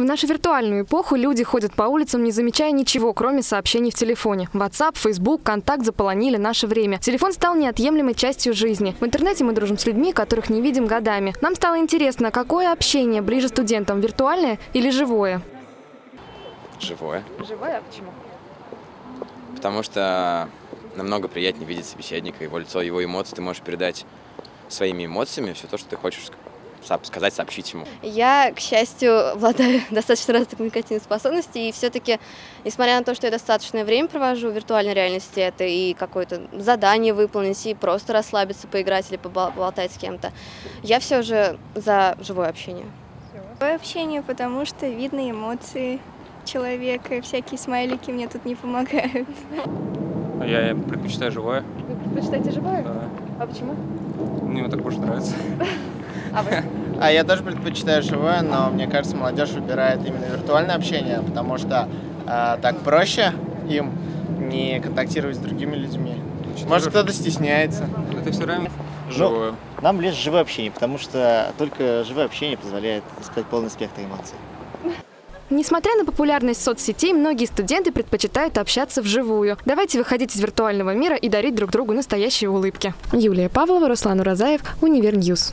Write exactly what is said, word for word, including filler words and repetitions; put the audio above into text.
В нашу виртуальную эпоху люди ходят по улицам, не замечая ничего, кроме сообщений в телефоне. WhatsApp, Facebook, Контакт заполонили наше время. Телефон стал неотъемлемой частью жизни. В интернете мы дружим с людьми, которых не видим годами. Нам стало интересно, какое общение ближе студентам, виртуальное или живое? Живое. Живое? Почему? Потому что намного приятнее видеть собеседника, его лицо, его эмоции. Ты можешь передать своими эмоциями все то, что ты хочешь сказать, сообщить ему. Я, к счастью, обладаю достаточно разной коммуникативной способностью, и все-таки, несмотря на то, что я достаточное время провожу в виртуальной реальности, это и какое-то задание выполнить, и просто расслабиться, поиграть или поболтать с кем-то, я все же за живое общение. Живое общение, потому что видно эмоции человека, всякие смайлики мне тут не помогают. Я предпочитаю живое. Вы предпочитаете живое? Да. А почему? Мне так больше нравится. А, вы? а я тоже предпочитаю живое, но мне кажется, молодежь выбирает именно виртуальное общение, потому что э, так проще им не контактировать с другими людьми. Значит, может, кто-то стесняется. Это все равно живое. Ну, нам ближе живое общение, потому что только живое общение позволяет испытать полный спектр эмоций. Несмотря на популярность соцсетей, многие студенты предпочитают общаться вживую. Давайте выходить из виртуального мира и дарить друг другу настоящие улыбки. Юлия Павлова, Руслан Урозаев, Универньюз.